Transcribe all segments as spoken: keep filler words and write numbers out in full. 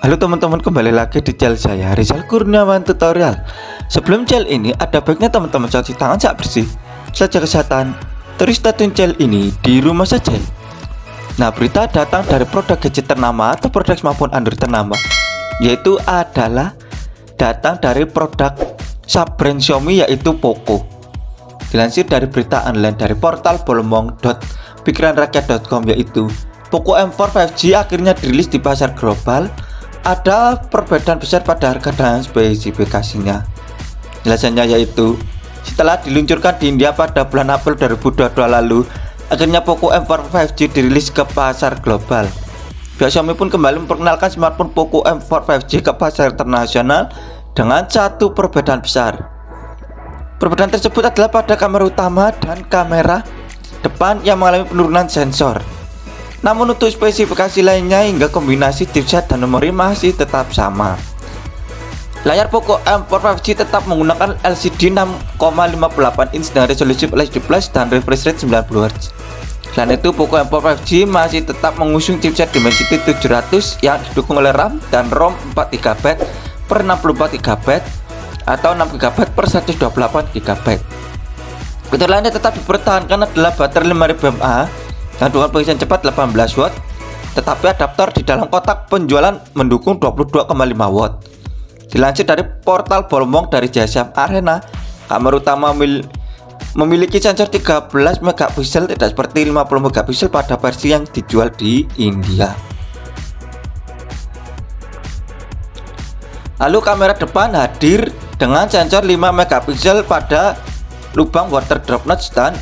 Halo teman-teman, kembali lagi di channel saya Rizal Kurniawan Tutorial. Sebelum channel ini, ada baiknya teman-teman cuci tangan saat bersih, jaga kesehatan, terus tonton channel ini di rumah saja. Nah, berita datang dari produk gadget ternama atau produk smartphone Android ternama, yaitu adalah datang dari produk sub-brand Xiaomi yaitu Poco. Dilansir dari berita online dari portal bolomong dot pikiranrakyat dot com, yaitu Poco M empat lima G akhirnya dirilis di pasar global. Ada perbedaan besar pada harga dan spesifikasinya. Jelasannya yaitu setelah diluncurkan di India pada bulan April dua ribu dua puluh dua lalu, akhirnya Poco M empat lima G dirilis ke pasar global. Pihak Xiaomi pun kembali memperkenalkan smartphone Poco M empat lima G ke pasar internasional dengan satu perbedaan besar. Perbedaan tersebut adalah pada kamera utama dan kamera depan yang mengalami penurunan sensor. Namun untuk spesifikasi lainnya hingga kombinasi chipset dan memori masih tetap sama. Layar Poco M empat lima G tetap menggunakan L C D enam koma lima puluh delapan inci dengan resolusi L C D plus dan refresh rate sembilan puluh hertz. Selain itu, Poco M empat lima G masih tetap mengusung chipset Dimensity tujuh ratus yang didukung oleh RAM dan ROM empat gigabyte per enam puluh empat gigabyte atau enam gigabyte per seratus dua puluh delapan gigabyte. Keterangannya tetap dipertahankan adalah baterai lima ribu mAh dengan pengisian cepat delapan belas watt, tetapi adaptor di dalam kotak penjualan mendukung dua puluh dua koma lima watt. Dilansir dari portal Bolomong dari G S M Arena, kamera utama memiliki sensor tiga belas megapiksel tidak seperti lima puluh megapiksel pada versi yang dijual di India. Lalu kamera depan hadir dengan sensor lima megapiksel pada lubang water drop notch dan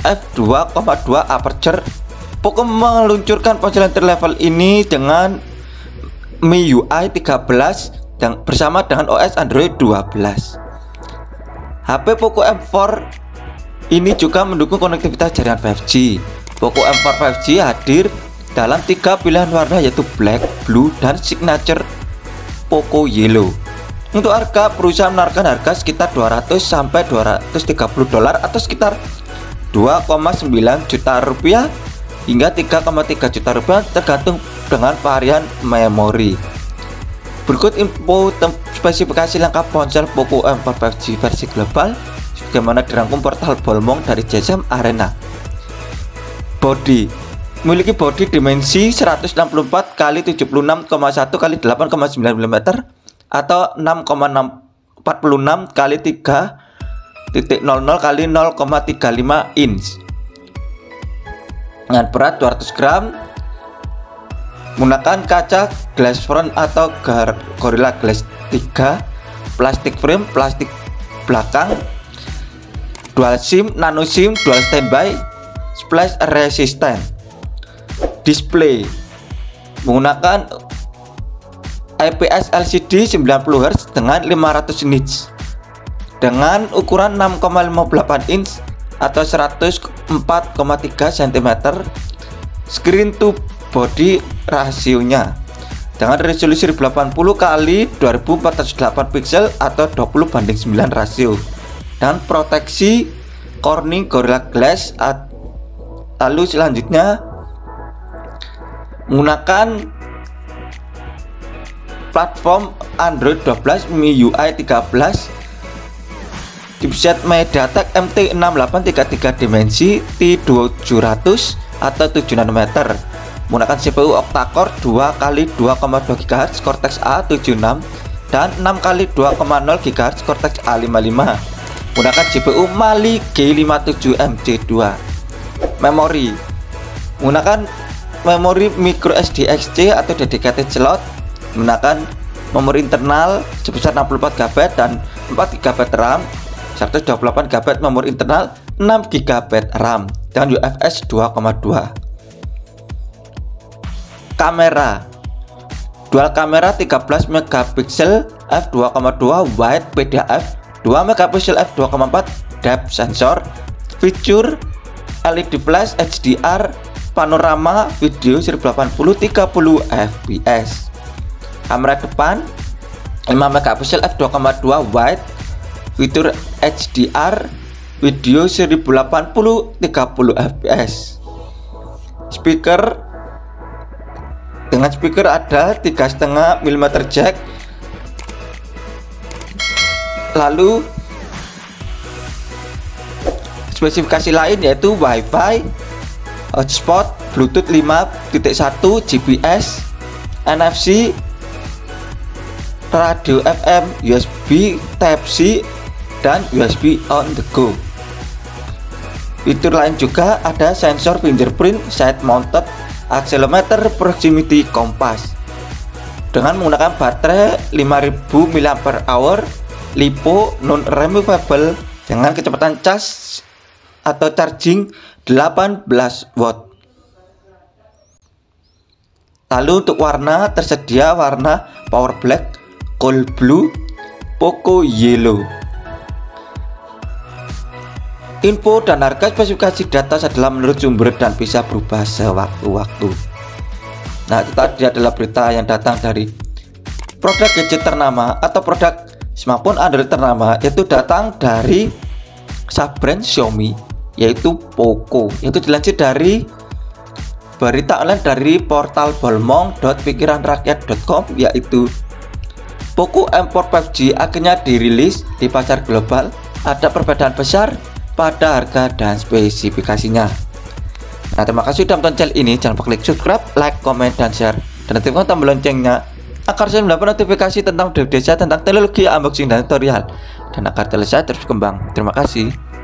f dua koma dua aperture. Poco meluncurkan ponsel level ini dengan M I U I tiga belas dan bersama dengan O S Android dua belas. H P Poco M empat ini juga mendukung konektivitas jaringan lima G. Poco M empat lima G hadir dalam tiga pilihan warna yaitu black, blue, dan signature Poco Yellow. Untuk harga, perusahaan menargetkan harga sekitar dua ratus sampai dua ratus tiga puluh dolar atau sekitar dua koma sembilan juta rupiah hingga tiga koma tiga juta rupiah tergantung dengan varian memori. Berikut info spesifikasi lengkap ponsel Poco M empat lima G versi global sebagaimana dirangkum portal Bolomong dari G S M Arena. Body memiliki bodi dimensi seratus enam puluh empat kali tujuh puluh enam koma satu kali delapan koma sembilan milimeter atau enam koma enam empat enam kali tiga titik nol nol kali nol koma tiga lima inch dengan berat dua ratus gram, menggunakan kaca glass front atau Gorilla Glass tiga, plastik frame, plastik belakang, dual SIM, nano SIM, dual standby, splash resistant. Display menggunakan I P S L C D sembilan puluh hertz dengan lima ratus nits dengan ukuran enam koma lima puluh delapan inci atau seratus empat koma tiga sentimeter. Screen to body rasionya dengan resolusi delapan puluh kali dua ribu empat ratus delapan piksel atau dua puluh banding sembilan rasio dan proteksi Corning Gorilla Glass. Lalu selanjutnya menggunakan platform Android dua belas, M I U I tiga belas, chipset Mediatek M T enam delapan tiga tiga Dimensity tujuh ratus atau tujuh nanometer, menggunakan C P U octa-core dua kali dua koma dua gigahertz Cortex A tujuh enam dan enam kali dua koma nol gigahertz Cortex A lima lima, menggunakan C P U Mali G lima tujuh M C dua. Memori menggunakan memori MicroSDXC atau dedicated slot, menggunakan memori internal sebesar enam puluh empat gigabyte dan empat gigabyte RAM, seratus dua puluh delapan gigabyte memori internal, enam gigabyte RAM dengan U F S dua koma dua. Kamera dual kamera tiga belas megapiksel f dua koma dua wide P D A F, dua megapiksel f dua koma empat depth sensor, fitur L E D plus H D R, panorama video seribu delapan puluh tiga puluh fps. Kamera depan lima megapiksel f dua koma dua wide, fitur H D R, video seribu delapan puluh tiga puluh fps. Speaker Dengan speaker ada tiga koma lima milimeter jack, lalu spesifikasi lain yaitu WiFi, hotspot, Bluetooth lima titik satu, G P S, N F C, radio F M, U S B Type C, dan U S B on the go. Fitur lain juga ada sensor fingerprint, side mounted, accelerometer, proximity compass. Dengan menggunakan baterai lima ribu mAh, lipo, non removable, dengan kecepatan cas atau charging delapan belas watt. Lalu untuk warna, tersedia warna power black, cold blue, Poco yellow. Info dan harga spesifikasi data adalah menurut sumber dan bisa berubah sewaktu-waktu. Nah, itu tadi adalah berita yang datang dari produk gadget ternama atau produk smartphone Android ternama, yaitu datang dari sub-brand Xiaomi, yaitu Poco. Itu dilansir dari berita online dari portal bolomong dot pikiranrakyat dot com, yaitu Poco M empat lima G akhirnya dirilis di pasar global. Ada perbedaan besar pada harga dan spesifikasinya. Nah, terima kasih sudah menonton channel ini. Jangan lupa klik subscribe, like, komen, dan share, dan aktifkan tombol loncengnya agar saya mendapat notifikasi tentang video desa, tentang teknologi, unboxing, dan tutorial, dan agar channel saya terus berkembang. Terima kasih.